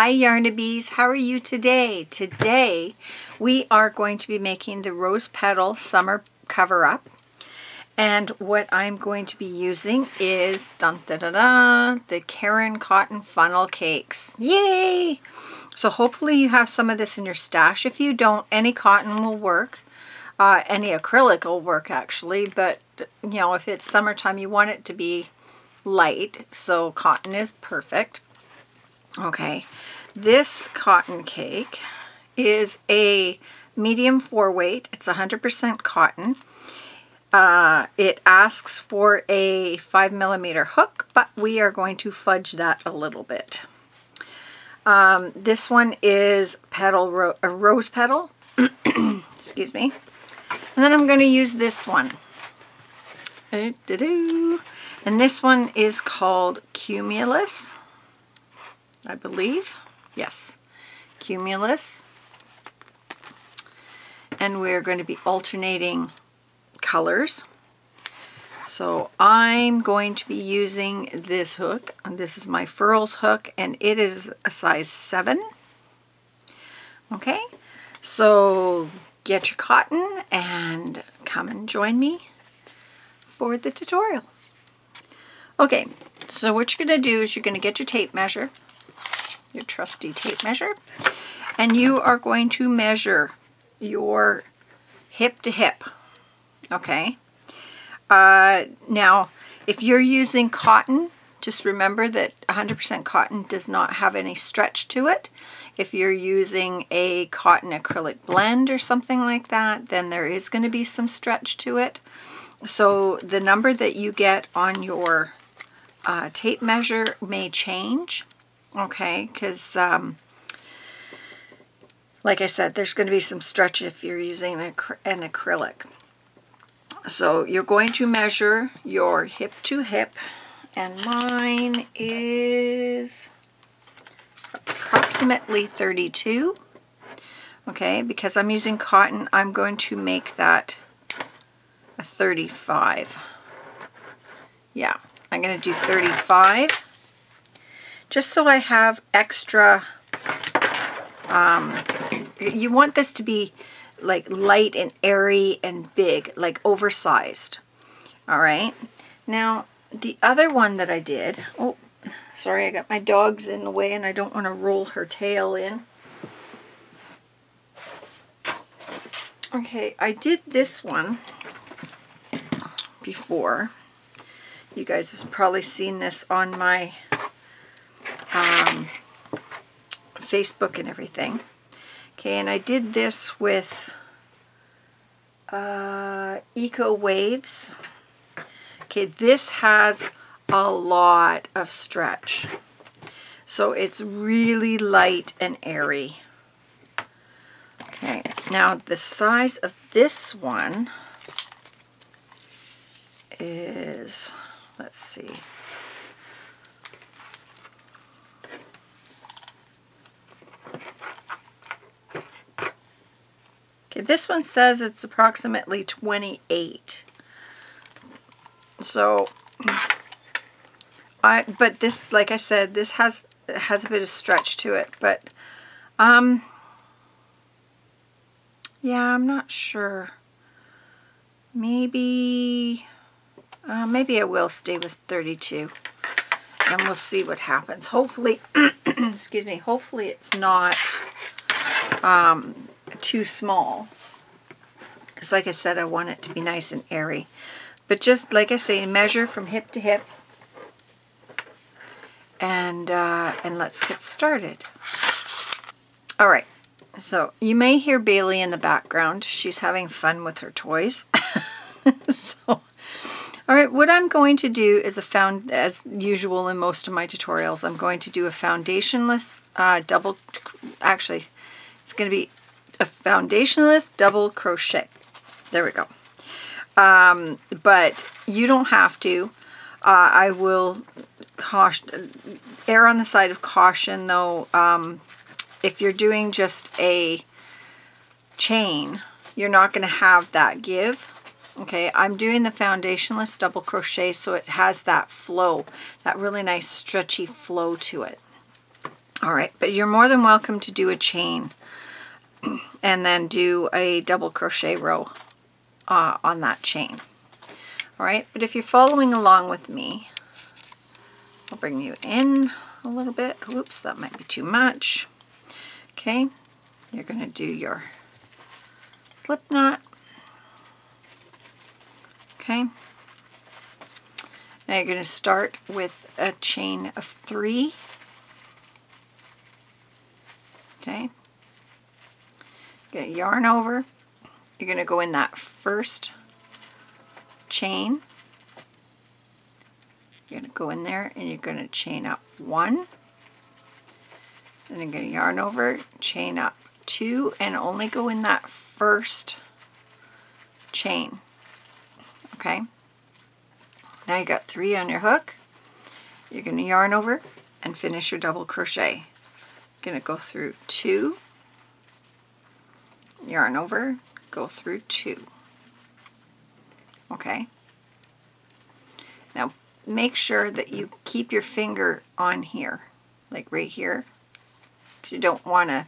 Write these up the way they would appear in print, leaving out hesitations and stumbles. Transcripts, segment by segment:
Hi Yarnabees, how are you today? Today we are going to be making the Rose Petal Summer Cover-Up, and what I'm going to be using is the Caron Cotton Funnel Cakes. Yay! So hopefully you have some of this in your stash. If you don't, any cotton will work. Any acrylic will work actually, but you know, if it's summertime you want it to be light, so cotton is perfect. Okay, this cotton cake is a medium 4 weight. It's 100% cotton. It asks for a 5mm hook, but we are going to fudge that a little bit. This one is rose petal. Excuse me. And then I'm going to use this one. And this one is called Cumulus. I believe, yes, Cumulus, and we're going to be alternating colors. So I'm going to be using this hook, and this is my Furls hook, and it is a size 7. Okay, so get your cotton and come and join me for the tutorial. Okay, so what you're going to do is you're going to get your tape measure, your trusty tape measure, and you are going to measure your hip to hip. Okay, now if you're using cotton, just remember that 100% cotton does not have any stretch to it. If you're using a cotton acrylic blend or something like that, then there is going to be some stretch to it. So the number that you get on your tape measure may change. Okay, because like I said, there's going to be some stretch if you're using an acrylic. So you're going to measure your hip to hip, and mine is approximately 32. Okay, because I'm using cotton, I'm going to make that a 35. Yeah, I'm going to do 35. Just so I have extra, you want this to be like light and airy and big, like oversized. All right. Now, the other one that I did, oh, sorry, I got my dogs in the way and I don't want to roll her tail in. Okay, I did this one before. You guys have probably seen this on my Facebook and everything. Okay, and I did this with Eco Waves. Okay, this has a lot of stretch, so it's really light and airy. Okay, now the size of this one is, let's see, this one says it's approximately 28. So but this, like I said, this has a bit of stretch to it, but yeah, I'm not sure. Maybe maybe I will stay with 32 and we'll see what happens. Hopefully excuse me, hopefully it's not too small, because like I said, I want it to be nice and airy. But just like I say, measure from hip to hip, and let's get started. All right, so you may hear Bailey in the background. She's having fun with her toys. So, all right, what I'm going to do is as usual in most of my tutorials, I'm going to do a foundationless double crochet. There we go. But you don't have to. I will err on the side of caution though. If you're doing just a chain, you're not going to have that give. Okay, I'm doing the foundationless double crochet, so it has that flow, that really nice stretchy flow to it. All right, but you're more than welcome to do a chain and then do a double crochet row on that chain. All right, but if you're following along with me, I'll bring you in a little bit. Oops, that might be too much. Okay, you're going to do your slip knot. Okay, now you're going to start with a chain of 3. Okay, get a yarn over. You're going to go in that first chain. You're going to go in there and you're going to chain up 1, then you're going to yarn over, chain up 2, and only go in that first chain. Okay, now you got 3 on your hook. You're going to yarn over and finish your double crochet. You're going to go through 2, yarn over, go through 2. Okay, now make sure that you keep your finger on here, like right here, because you don't want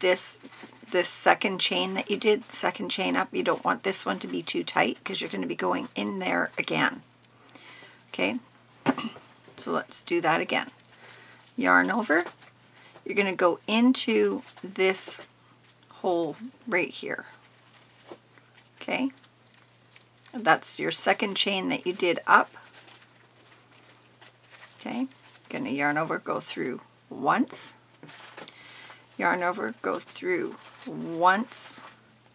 this second chain that you did, second chain up, you don't want this one to be too tight because you're going to be going in there again. Okay, so let's do that again. Yarn over, you're going to go into this hole right here. Okay, that's your second chain that you did up. Okay, going to yarn over, go through once, yarn over, go through once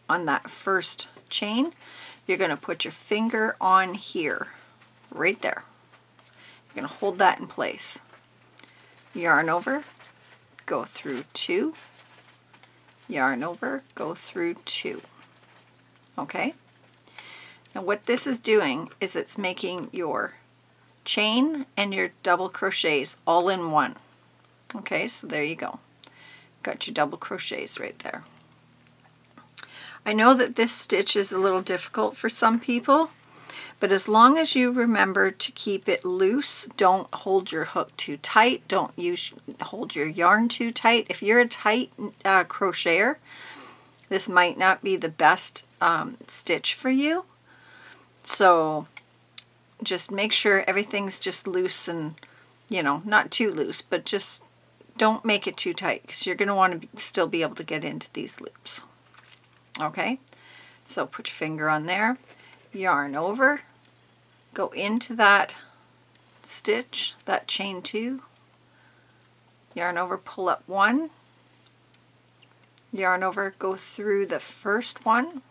on that first chain. You're going to put your finger on here, right there. You're going to hold that in place. Yarn over, go through 2, yarn over, go through 2. Okay, now what this is doing is it's making your chain and your double crochets all in one. Okay, so there you go. Got your double crochets right there. I know that this stitch is a little difficult for some people, but as long as you remember to keep it loose, don't hold your hook too tight, don't hold your yarn too tight. If you're a tight crocheter, this might not be the best stitch for you. So just make sure everything's just loose and, you know, not too loose, but just don't make it too tight because you're going to want to still be able to get into these loops. Okay, so put your finger on there, yarn over, go into that stitch, that chain 2, yarn over, pull up 1, yarn over, go through the first one,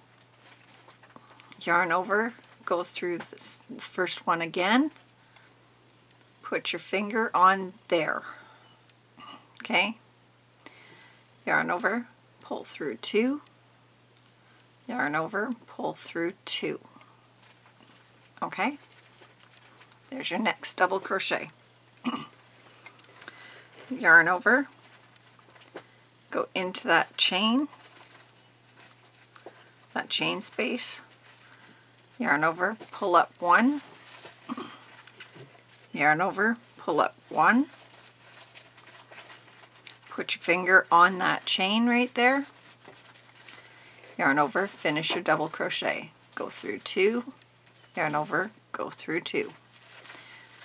yarn over, go through this first one again, put your finger on there. Okay, yarn over, pull through 2, yarn over, pull through 2. Okay, there's your next double crochet. Yarn over, go into that chain space, yarn over, pull up 1, yarn over, pull up 1, put your finger on that chain right there, yarn over, finish your double crochet, go through 2, yarn over, go through 2.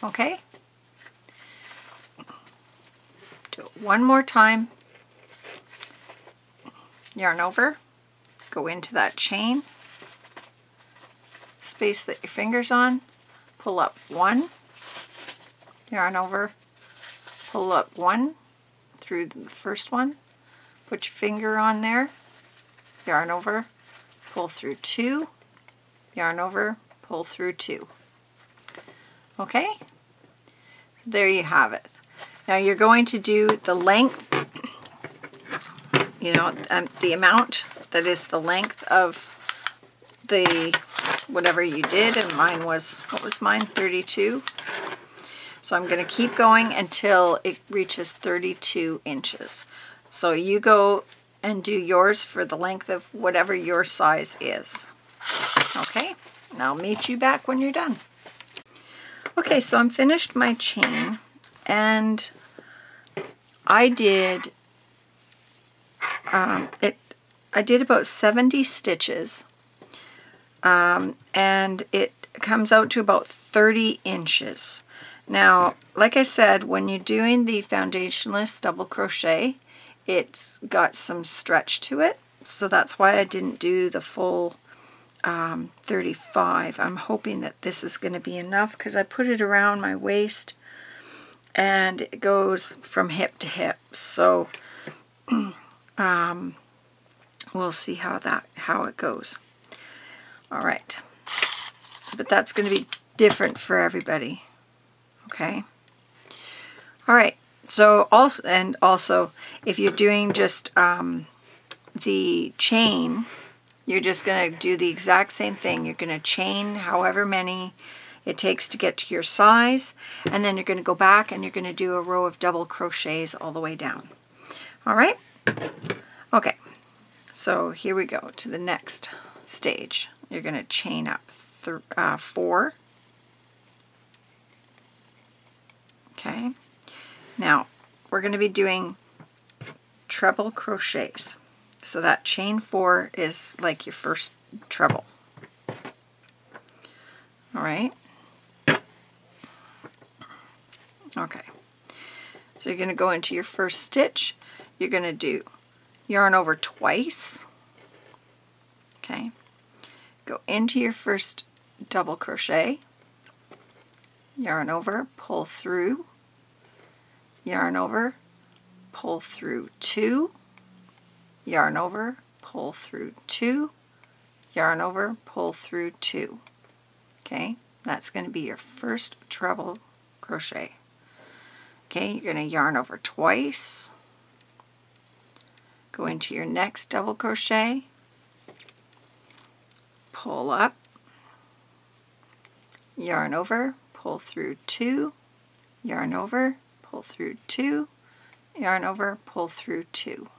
Okay, do it one more time. Yarn over, go into that chain space that your finger's on, pull up 1, yarn over, pull up 1 through the first one, put your finger on there, yarn over, pull through 2, yarn over, pull through 2. Okay, so there you have it. Now you're going to do the length, you know, the amount that is the length of the whatever you did, and mine was, what was mine, 32. So I'm going to keep going until it reaches 32 inches. So you go and do yours for the length of whatever your size is. Okay, and I'll meet you back when you're done. Okay, so I'm finished my chain, and I did I did about 70 stitches, and it comes out to about 30 inches. Now, like I said, when you're doing the foundationless double crochet, it's got some stretch to it, so that's why I didn't do the full 35. I'm hoping that this is going to be enough because I put it around my waist and it goes from hip to hip, so we'll see how it goes. All right, but that's going to be different for everybody. Okay. All right. So also if you're doing just the chain, you're just going to do the exact same thing. You're going to chain however many it takes to get to your size, and then you're going to go back and you're going to do a row of double crochets all the way down. All right. Okay. So here we go to the next stage. You're going to chain up 4. Okay. Now we're going to be doing treble crochets. So that chain 4 is like your first treble. All right. Okay. So you're going to go into your first stitch. You're going to do yarn over twice. Okay. Go into your first double crochet. Yarn over, pull through. Yarn over, pull through 2. Yarn over, pull through 2, yarn over, pull through 2. Okay, that's going to be your first treble crochet. Okay, you're going to yarn over twice, go into your next double crochet, pull up, yarn over, pull through 2, yarn over, pull through 2, yarn over, pull through 2.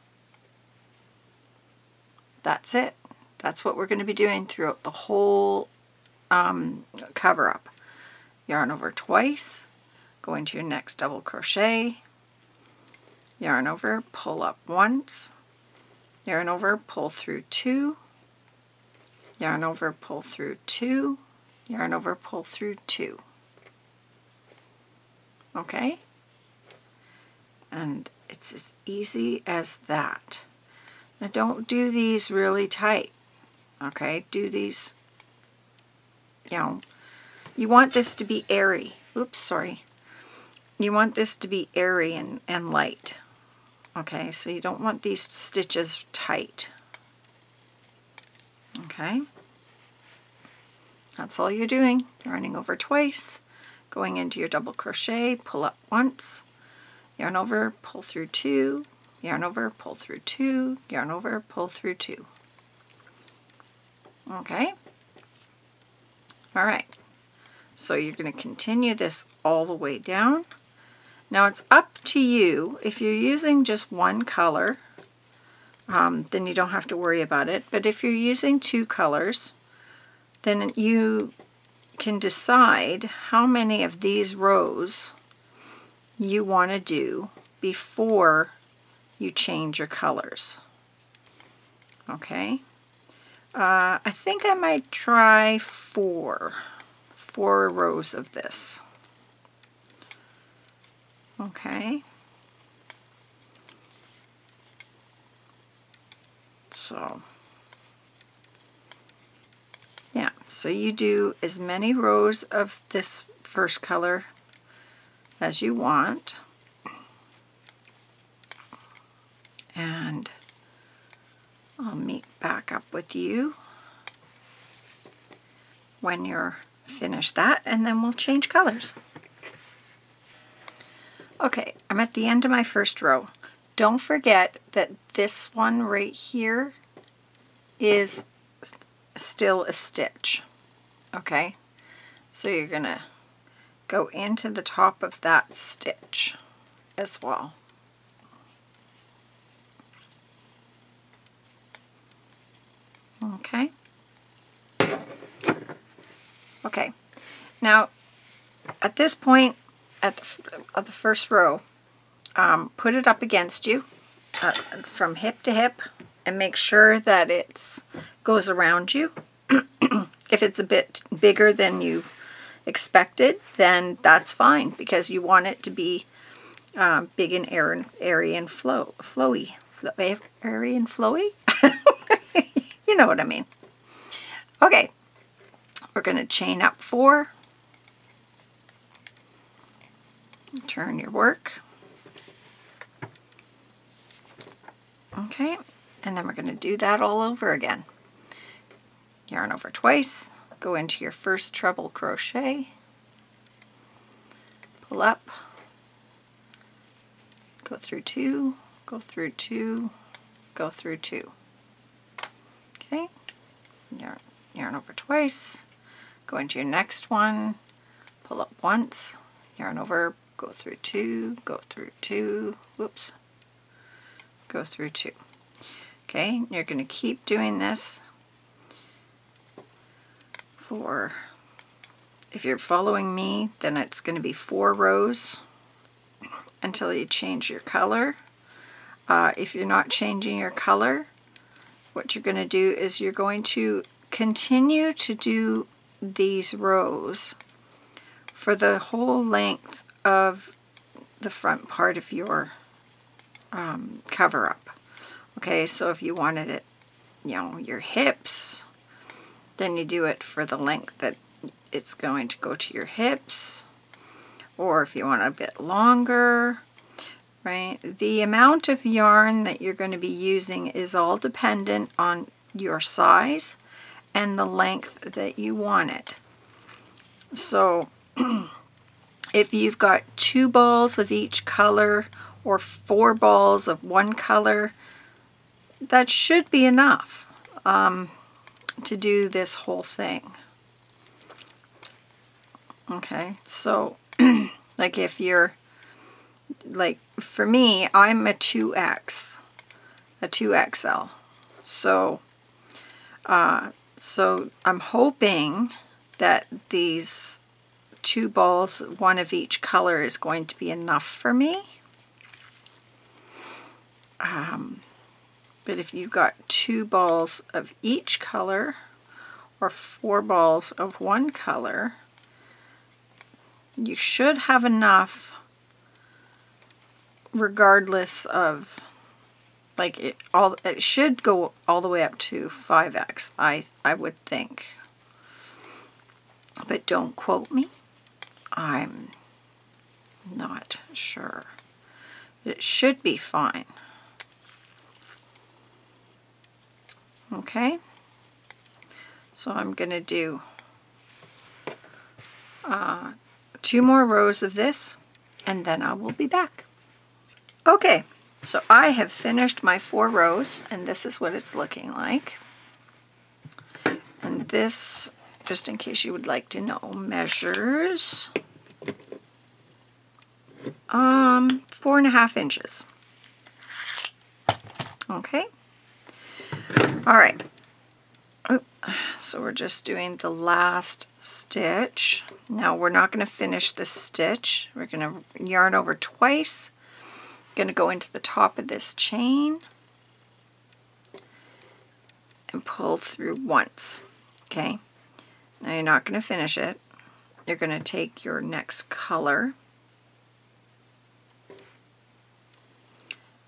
That's it. That's what we're going to be doing throughout the whole cover up. Yarn over twice, go into your next double crochet, yarn over, pull up once, yarn over, pull through 2, yarn over, pull through 2, yarn over, pull through 2. Okay? And it's as easy as that. Now don't do these really tight, okay? Do these, you know, you want this to be airy. Oops, sorry. You want this to be airy and light, okay? So you don't want these stitches tight, okay? That's all you're doing. Yarning over twice, going into your double crochet, pull up once, yarn over, pull through 2, yarn over, pull through 2, yarn over, pull through 2. Okay? All right. So you're going to continue this all the way down. Now it's up to you. If you're using just one color, then you don't have to worry about it. But if you're using 2 colors, then you can decide how many of these rows you want to do before you change your colors. Okay, I think I might try 4 rows of this. Okay, so yeah, so you do as many rows of this first color as you want. And I'll meet back up with you when you're finished that, and then we'll change colors. Okay, I'm at the end of my first row. Don't forget that this one right here is still a stitch. Okay, so you're gonna go into the top of that stitch as well. Okay. Okay. Now, at this point, at the first row, put it up against you from hip to hip and make sure that it goes around you. If it's a bit bigger than you expected, then that's fine, because you want it to be big and airy and flowy. Airy and flowy? You know what I mean. Okay, we're going to chain up 4. Turn your work. Okay, and then we're going to do that all over again. Yarn over twice, go into your first treble crochet, pull up, go through 2, go through 2, go through 2. Okay, yarn over twice, go into your next one, pull up once, yarn over, go through 2, go through 2, whoops, go through 2. Okay, you're going to keep doing this for, if you're following me, then it's going to be 4 rows until you change your color. If you're not changing your color, what you're going to do is you're going to continue to do these rows for the whole length of the front part of your cover up. Okay, so if you wanted it, you know, your hips, then you do it for the length that it's going to go to your hips, or if you want a bit longer, right? The amount of yarn that you're going to be using is all dependent on your size and the length that you want it. So if you've got 2 balls of each color or 4 balls of one color, that should be enough to do this whole thing. Okay, so like if you're, like for me, I'm a 2XL. So, so I'm hoping that these 2 balls, one of each color, is going to be enough for me. But if you've got 2 balls of each color or 4 balls of one color, you should have enough regardless of, like, it should go all the way up to 5X, I would think. But don't quote me. I'm not sure. It should be fine. Okay, so I'm going to do 2 more rows of this, and then I will be back. Okay, so I have finished my 4 rows, and this is what it's looking like. And this, just in case you would like to know, measures 4.5 inches. Okay. All right, so we're just doing the last stitch. Now we're not going to finish this stitch. We're going to yarn over twice, going to go into the top of this chain and pull through once. Okay, now you're not going to finish it. You're going to take your next color,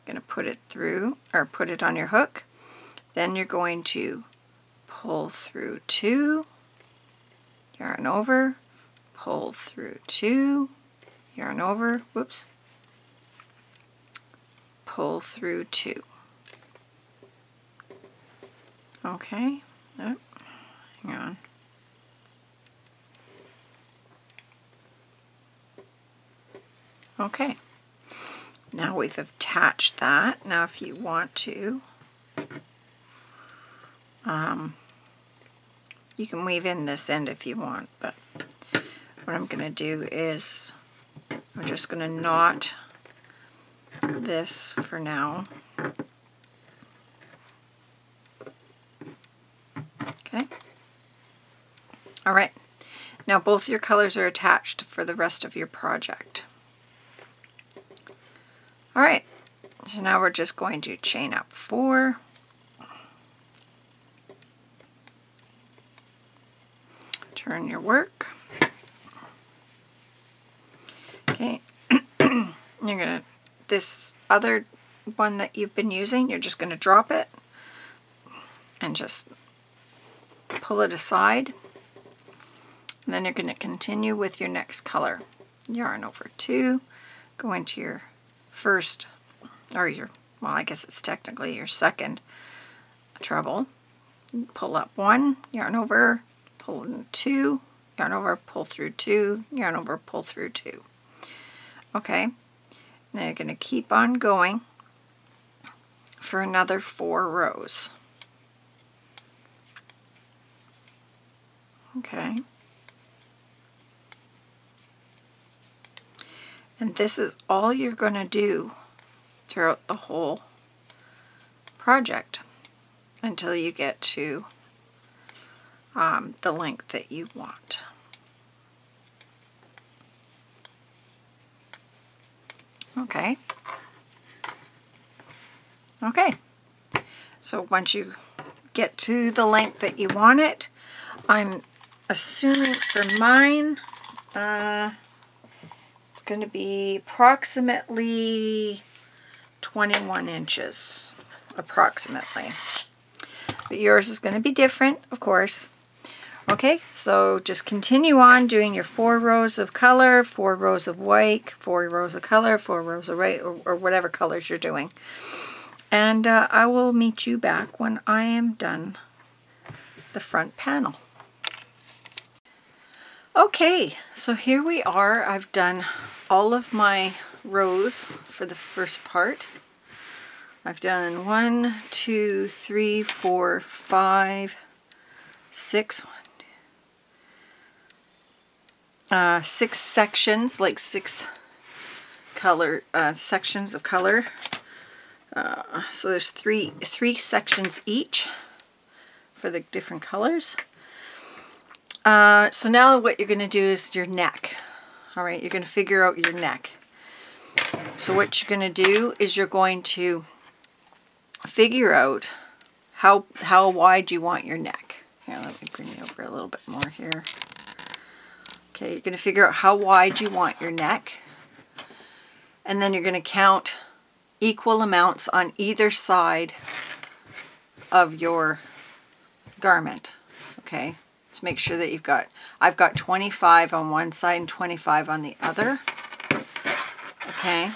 going to put it through, or put it on your hook. Then you're going to pull through 2, yarn over, pull through 2, yarn over, whoops, pull through 2. Okay, oh, hang on. Okay, now we've attached that. Now if you want to, you can weave in this end if you want, but what I'm going to do is I'm just going to knot this for now. Okay. All right. Now both your colors are attached for the rest of your project. All right, so now we're just going to chain up 4. Turn your work. Okay, you're gonna, this other one that you've been using, you're just gonna drop it and just pull it aside. And then you're gonna continue with your next color. Yarn over 2, go into your first, or your, well, I guess it's technically your second treble. Pull up 1, yarn over, pull in 2, yarn over, pull through 2, yarn over, pull through 2. Okay, now you're going to keep on going for another 4 rows. Okay, and this is all you're going to do throughout the whole project until you get to the length that you want. Okay. Okay. So once you get to the length that you want it, I'm assuming for mine, it's going to be approximately 21 inches, approximately. But yours is going to be different, of course. Okay, so just continue on doing your 4 rows of color, 4 rows of white, 4 rows of color, 4 rows of white, or whatever colors you're doing. And I will meet you back when I am done the front panel. Okay, so here we are. I've done all of my rows for the first part. I've done 1, 2, 3, 4, 5, 6. 6 sections, like 6 color sections of color. So there's three sections each for the different colors. So now what you're going to do is your neck. All right, you're going to figure out your neck. So what you're going to do is you're going to figure out how wide you want your neck. Here, let me bring you over a little bit more here. Okay, you're going to figure out how wide you want your neck, and then you're going to count equal amounts on either side of your garment. Okay, let's make sure that you've got, I've got 25 on one side and 25 on the other. Okay,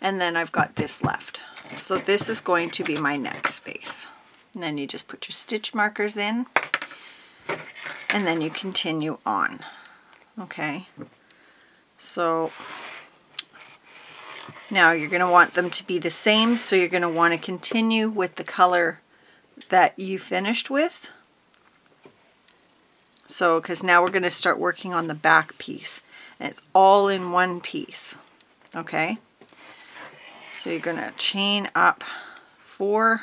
and then I've got this left. So this is going to be my neck space. And then you just put your stitch markers in, and then you continue on. Okay, so now you're going to want them to be the same, so you're going to want to continue with the color that you finished with. So, because now we're going to start working on the back piece, and it's all in one piece. Okay, so you're going to chain up 4.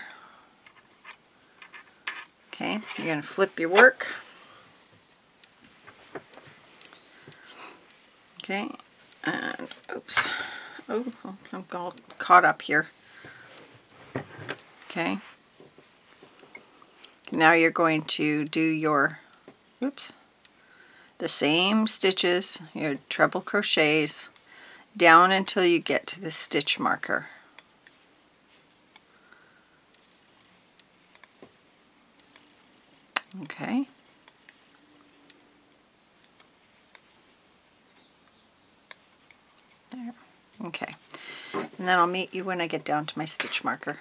Okay, you're going to flip your work. Okay, and oops, oh, I'm all caught up here. Okay, now you're going to do your, oops, the same stitches, your treble crochets, down until you get to the stitch marker. Okay. There. Okay, and then I'll meet you when I get down to my stitch marker.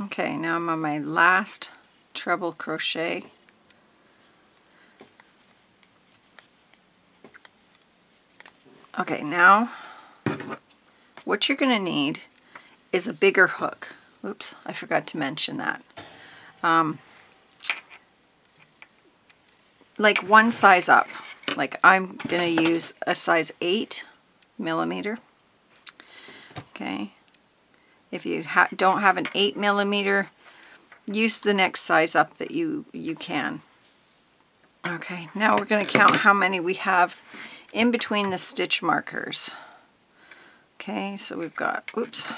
Okay, now I'm on my last treble crochet. Okay, now what you're going to need is a bigger hook. Oops, I forgot to mention that. Like one size up. Like I'm going to use a size 8 millimeter. Okay, if you don't have an 8 millimeter, use the next size up that you can. Okay, now we're going to count how many we have in between the stitch markers. Okay, so we've got, oops,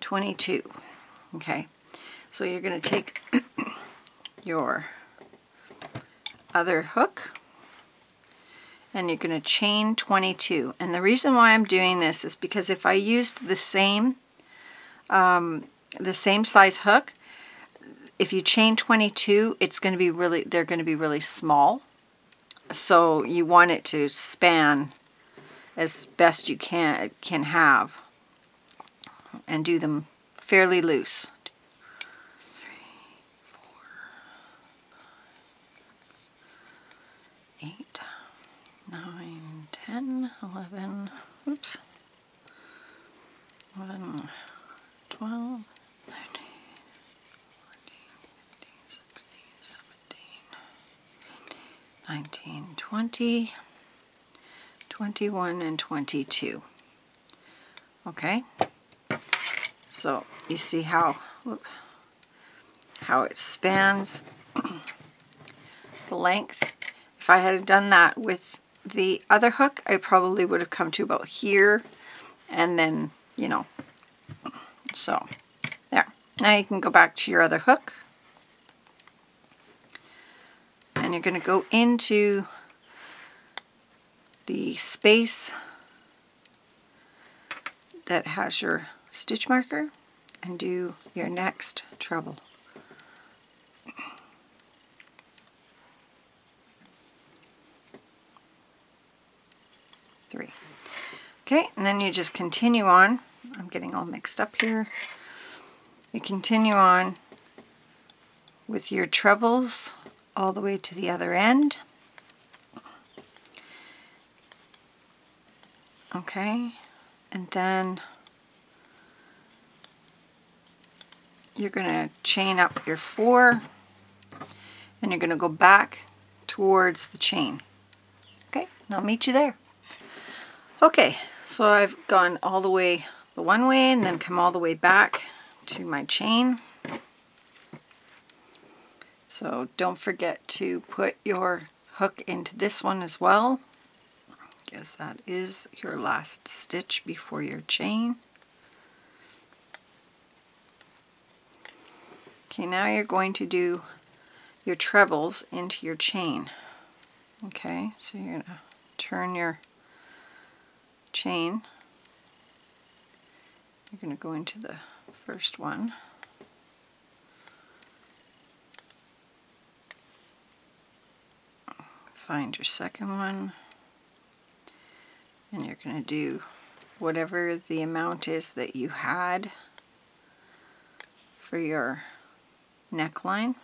22. Okay, so you're going to take your other hook and you're going to chain 22. And the reason why I'm doing this is because if I used the same size hook, if you chain 22, it's going to be really, they're going to be really small. So you want it to span as best you can have, and do them fairly loose. 3, 4, 5, 8, 9, 10, 11, oops, 11, 12, 13, 14, 15, 16, 17, 18, 19, 20, 21, and 22. Okay. So you see how it spans the length. If I had done that with the other hook, I probably would have come to about here, and then, you know, so there. Now you can go back to your other hook, and you're going to go into the space that has your stitch marker and do your next treble. Three. Okay, and then you just continue on. I'm getting all mixed up here. You continue on with your trebles all the way to the other end. Okay, and then you're going to chain up your 4, and you're going to go back towards the chain. Okay, and I'll meet you there. Okay, so I've gone all the way the one way and then come all the way back to my chain. So don't forget to put your hook into this one as well, because that is your last stitch before your chain. Okay, now you're going to do your trebles into your chain. Okay, so you're going to turn your chain. You're going to go into the first one. Find your second one. And you're going to do whatever the amount is that you had for your neckline.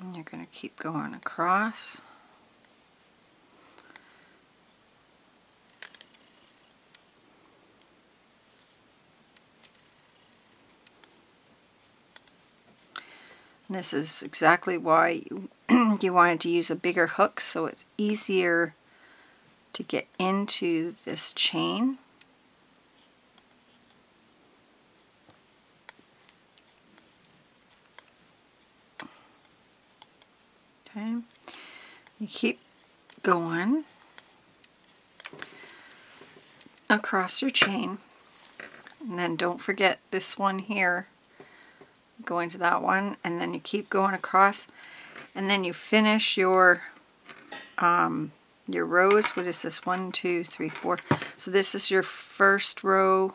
And you're going to keep going across. And this is exactly why you wanted to use a bigger hook, so it's easier to get into this chain. Okay, you keep going across your chain, and then don't forget this one here, go into that one, and then you keep going across, and then you finish your rows. What is this? 1, 2, 3, 4. So this is your first row.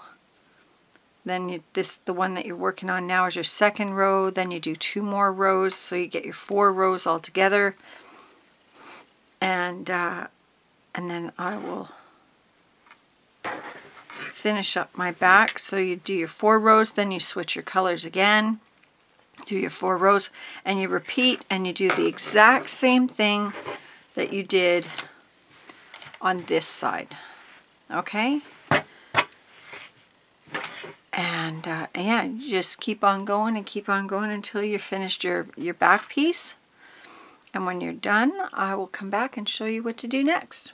Then the one that you're working on now is your second row. Then you do 2 more rows, so you get your 4 rows all together. And then I will finish up my back. So you do your 4 rows, then you switch your colors again. Do your 4 rows, and you repeat, and you do the exact same thing that you did on this side. Okay, and yeah, you just keep on going and keep on going until you've finished your back piece, and when you're done I will come back and show you what to do next.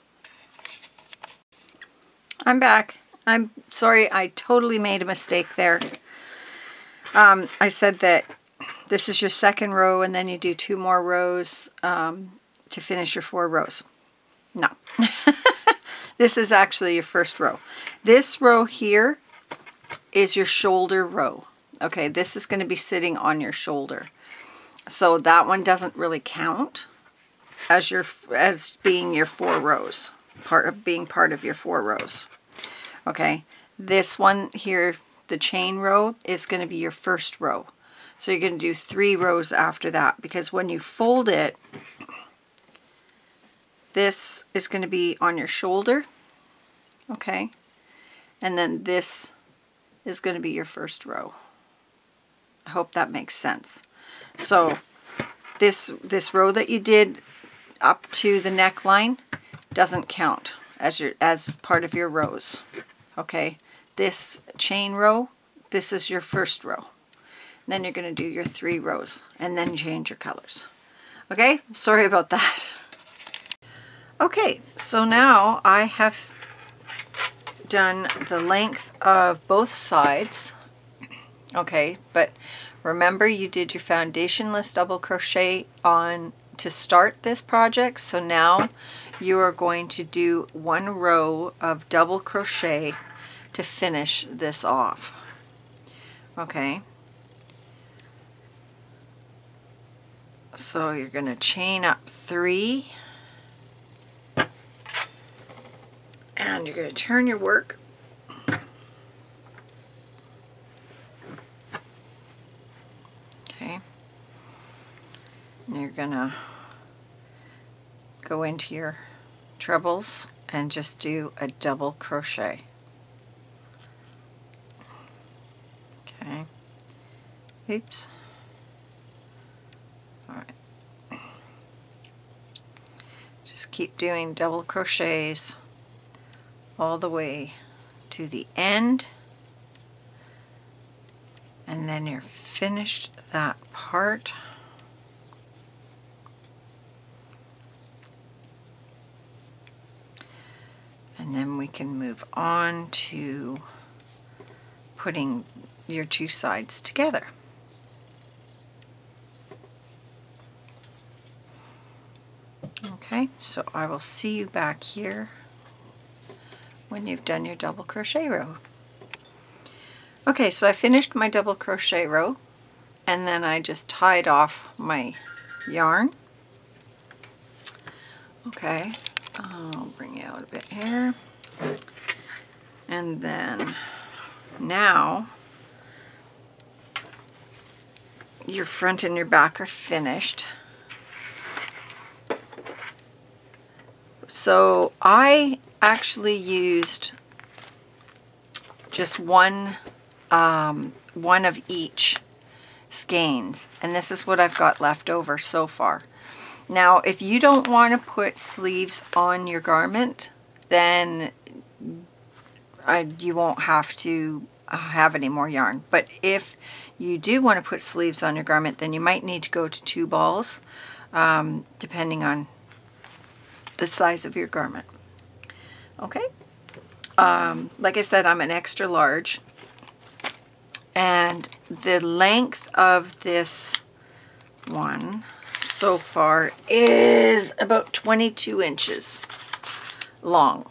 I'm back. I'm sorry, I totally made a mistake there. I said that this is your second row and then you do two more rows to finish your four rows. No. This is actually your first row. This row here is your shoulder row. Okay, this is going to be sitting on your shoulder. So that one doesn't really count as your being your four rows, part of your four rows. Okay, this one here, the chain row, is going to be your first row. So you're going to do three rows after that, because when you fold it, this is going to be on your shoulder, okay? And then this is going to be your first row. I hope that makes sense. So this row that you did up to the neckline doesn't count as your part of your rows, okay? This chain row, this is your first row. And then you're going to do your three rows and then change your colors. Okay? Sorry about that. Okay, so now I have done the length of both sides. Okay, but remember you did your foundationless double crochet on to start this project. So now you are going to do one row of double crochet to finish this off. Okay. So you're going to chain up three. And you're going to turn your work. Okay. And you're going to go into your trebles and just do a double crochet. Okay. Oops. All right. Just keep doing double crochets all the way to the end, and then you're finished that part. And then we can move on to putting your two sides together. Okay, so I will see you back here when you've done your double crochet row. Okay, so I finished my double crochet row, and then I just tied off my yarn. Okay, I'll bring you out a bit here. And then now your front and your back are finished. So I actually used just one of each skeins, and this is what I've got left over so far. Now if you don't want to put sleeves on your garment, then you won't have to have any more yarn. But if you do want to put sleeves on your garment, then you might need to go to two balls, depending on the size of your garment. Okay, like I said, I'm an extra large, and the length of this one so far is about 22 inches long.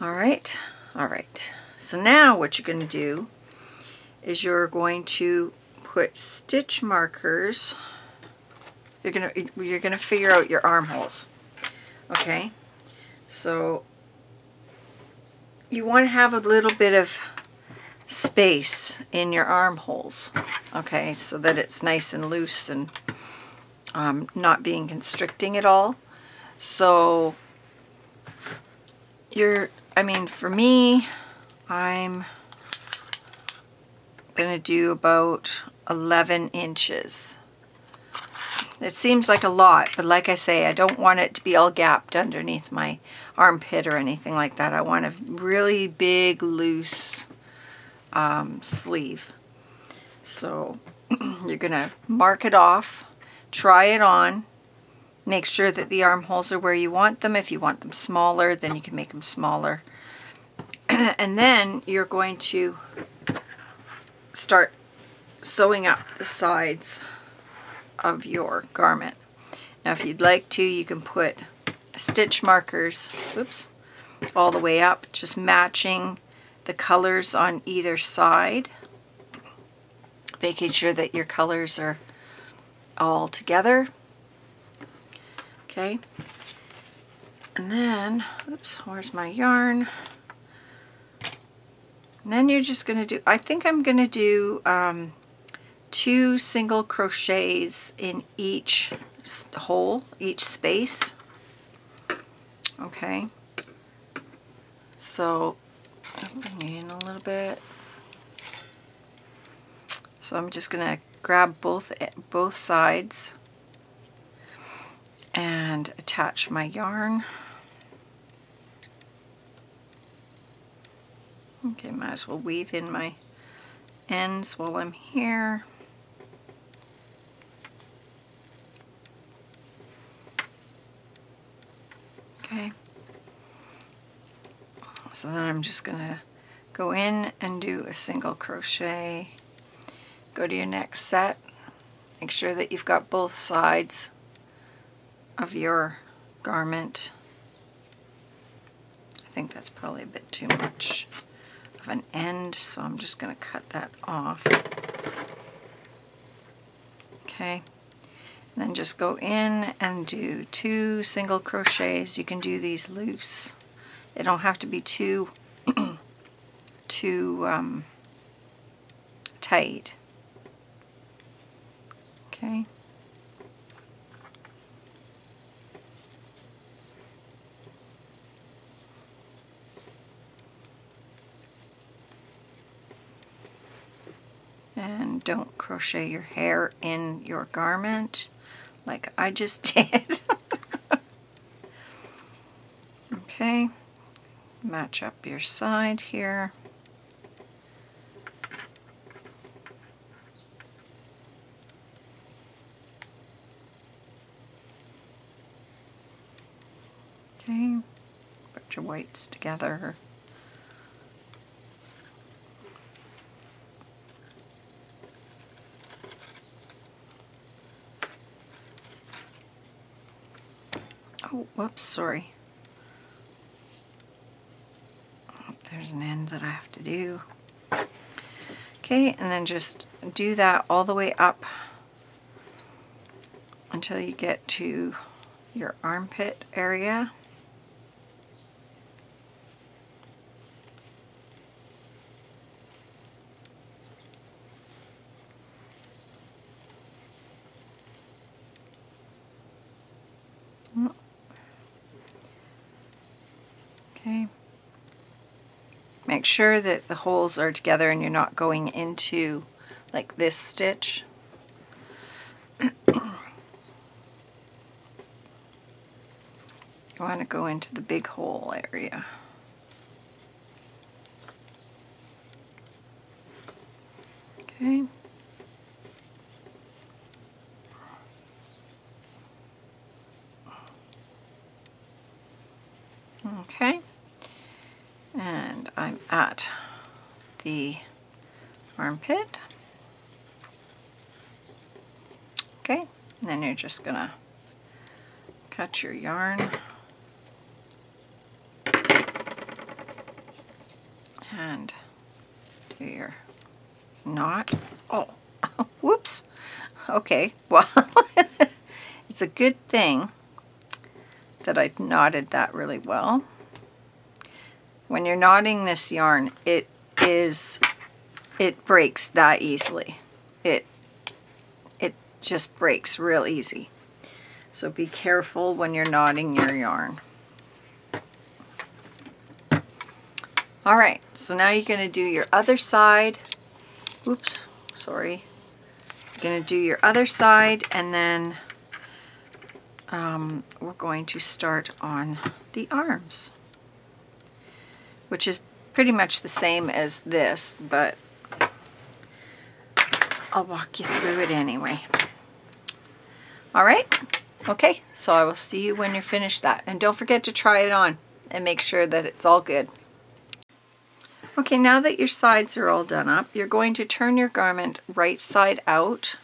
All right. So now what you're going to do is you're going to put stitch markers. You're gonna figure out your armholes. Okay. So you want to have a little bit of space in your armholes, okay, so that it's nice and loose and not being constricting at all. So for me, I'm going to do about 11 inches. It seems like a lot, but like I say, I don't want it to be all gapped underneath my armpit or anything like that. I want a really big, loose sleeve. So you're going to mark it off, try it on. Make sure that the armholes are where you want them. If you want them smaller, then you can make them smaller. And then you're going to start sewing up the sides of your garment. Now if you'd like to, you can put stitch markers, oops, all the way up, just matching the colors on either side, making sure that your colors are all together. Okay, and then, oops, where's my yarn? And then you're just going to do, I think I'm going to do 2 single crochets in each hole, each space. Okay, so I'll bring you in a little bit. So I'm just going to grab both sides and attach my yarn. Okay, might as well weave in my ends while I'm here. Okay. So then I'm just going to go in and do a single crochet. Go to your next set. Make sure that you've got both sides of your garment. I think that's probably a bit too much of an end, so I'm just going to cut that off. Okay, and then just go in and do 2 single crochets. You can do these loose. They don't have to be too tight. Okay. And don't crochet your hair in your garment like I just did. Okay, match up your side here. Okay, put your whites together. Oh, whoops, sorry. There's an end that I have to do. Okay, and then just do that all the way up until you get to your armpit area. Make sure that the holes are together and you're not going into like this stitch. You want to go into the big hole area. Okay. Okay. And I'm at the armpit. Okay, and then you're just gonna cut your yarn and do your knot. Oh, whoops. Okay, well, it's a good thing that I knotted that really well. When you're knotting this yarn, it breaks that easily. It just breaks real easy. So be careful when you're knotting your yarn. All right, so now you're gonna do your other side. Oops, sorry. You're gonna do your other side, and then we're going to start on the arms, which is pretty much the same as this, but I'll walk you through it anyway. All right, Okay, so I will see you when you finish that, and don't forget to try it on and make sure that it's all good. Okay, now that your sides are all done up, you're going to turn your garment right side out.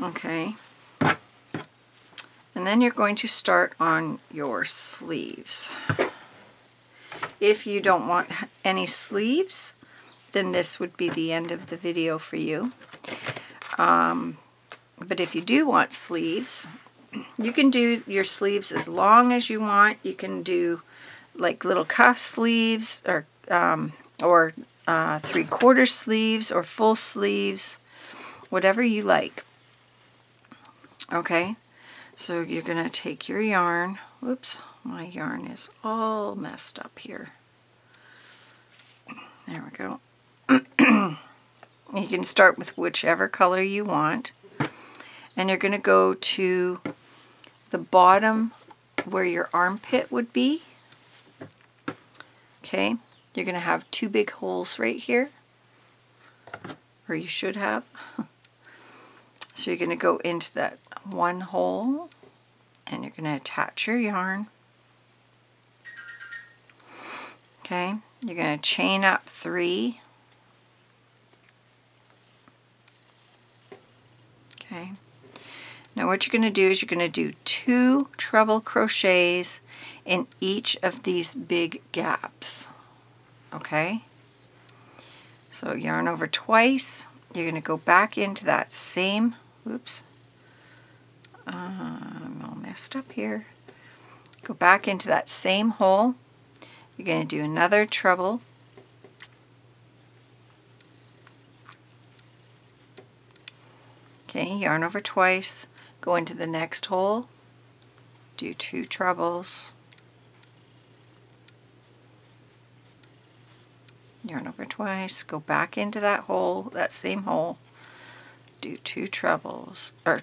Okay, and then you're going to start on your sleeves. If you don't want any sleeves, then this would be the end of the video for you. But if you do want sleeves, you can do your sleeves as long as you want. You can do like little cuff sleeves, or 3/4 sleeves, or full sleeves, whatever you like. Okay, so you're gonna take your yarn. Whoops, my yarn is all messed up here. There we go. You can start with whichever color you want, and you're gonna go to the bottom where your armpit would be. Okay, you're gonna have two big holes right here, or you should have. So you're gonna go into that one hole, and you're gonna attach your yarn. Okay, you're gonna chain up 3. Okay, now what you're gonna do is you're gonna do 2 treble crochets in each of these big gaps. Okay, so yarn over twice. You're gonna go back into that same, oops, I'm all messed up here. Go back into that same hole. You're gonna do another treble. Okay, yarn over twice. Go into the next hole. Do 2 trebles. Yarn over twice, go back into that hole, that same hole, do 2 trebles, or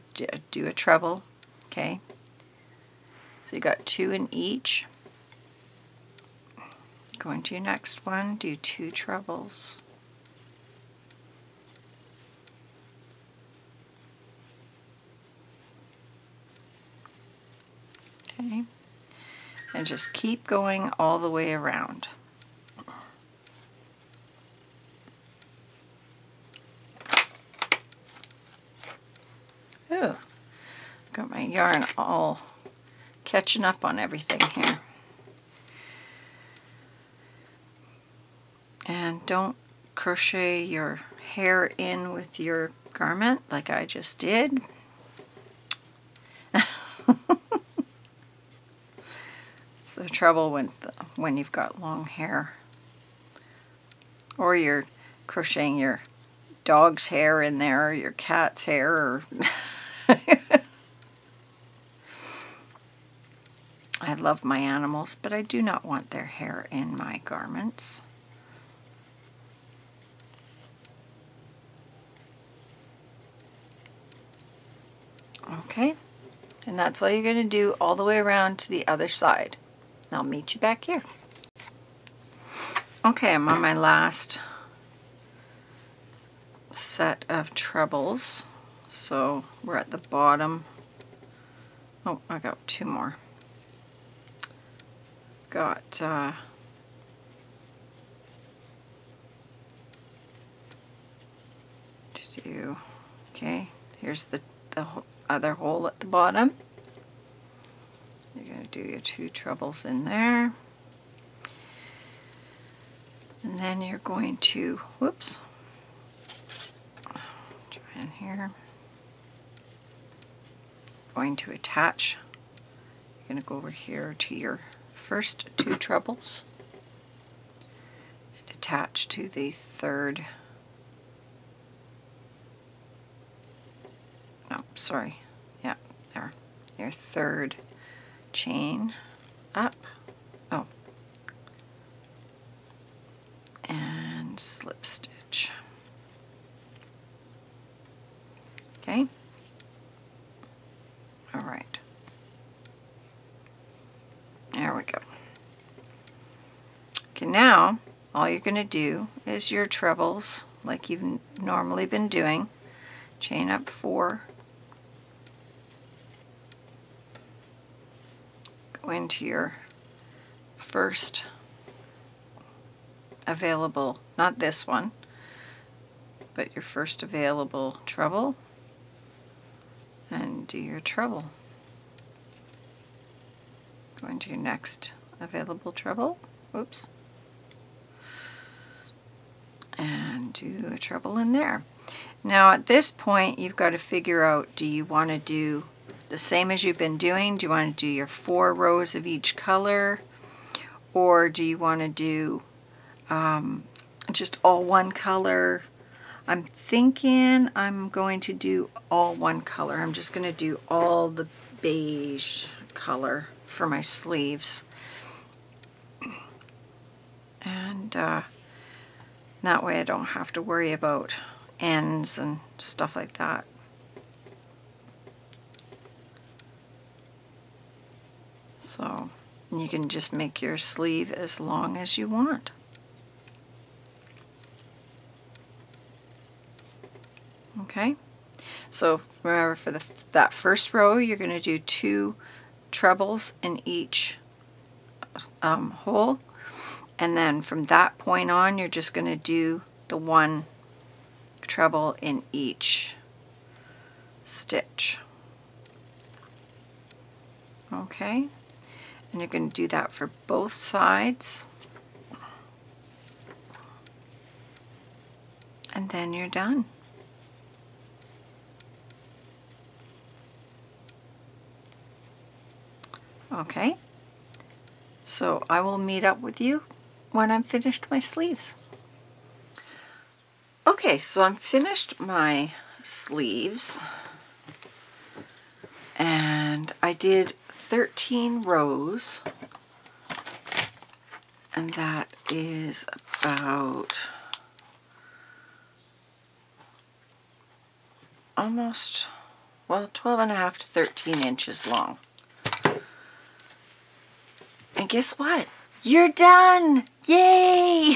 do a treble, okay? So you got 2 in each. Go into your next one, do 2 trebles. Okay, and just keep going all the way around. Oh, got my yarn all catching up on everything here. And don't crochet your hair in with your garment like I just did. It's the trouble when you've got long hair, or you're crocheting your dog's hair in there, or your cat's hair, or I love my animals, but I do not want their hair in my garments. Okay, and that's all you're going to do all the way around to the other side. I'll meet you back here. Okay, I'm on my last set of trebles. So we're at the bottom. Oh, I got 2 more. Got to do. Okay, here's the other hole at the bottom. You're gonna do your 2 trebles in there, and then you're going to. Whoops. Try in here. Going to attach. You're going to go over here to your first 2 trebles and attach to the third. Oh, sorry. Yeah, there. Your third chain up. Oh, and slip stitch. Okay. All right, there we go. Okay, now all you're going to do is your trebles like you've normally been doing. Chain up 4, go into your first available, not this one, but your first available treble, and do your treble. Go into your next available treble, oops, and do a treble in there. Now at this point you've got to figure out, do you want to do the same as you've been doing? Do you want to do your 4 rows of each color, or do you want to do just all one color? I'm thinking I'm going to do all one color. I'm just going to do all the beige color for my sleeves, and that way I don't have to worry about ends and stuff like that. So you can just make your sleeve as long as you want. Okay, so remember for that first row you're going to do 2 trebles in each hole, and then from that point on you're just going to do the 1 treble in each stitch. Okay, and you're going to do that for both sides, and then you're done. Okay, so I will meet up with you when I'm finished my sleeves. Okay, so I'm finished my sleeves, and I did 13 rows, and that is about almost, well, 12.5 to 13 inches long. And guess what? You're done! Yay!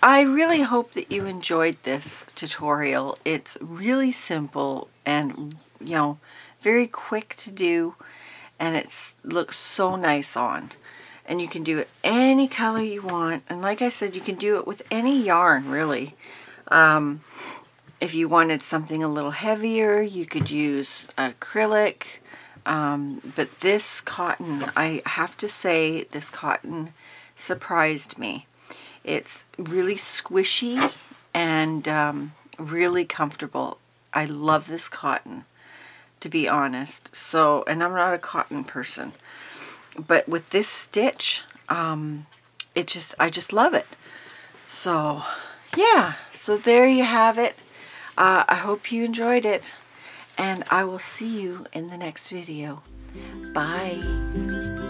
I really hope that you enjoyed this tutorial. It's really simple and, you know, very quick to do, and it looks so nice on. And you can do it any color you want, and like I said, you can do it with any yarn, really. If you wanted something a little heavier, you could use acrylic. But this cotton, I have to say, this cotton surprised me. It's really squishy and really comfortable. I love this cotton, to be honest. So, and I'm not a cotton person, but with this stitch, I just love it. So yeah, so there you have it. I hope you enjoyed it, and I will see you in the next video. Bye.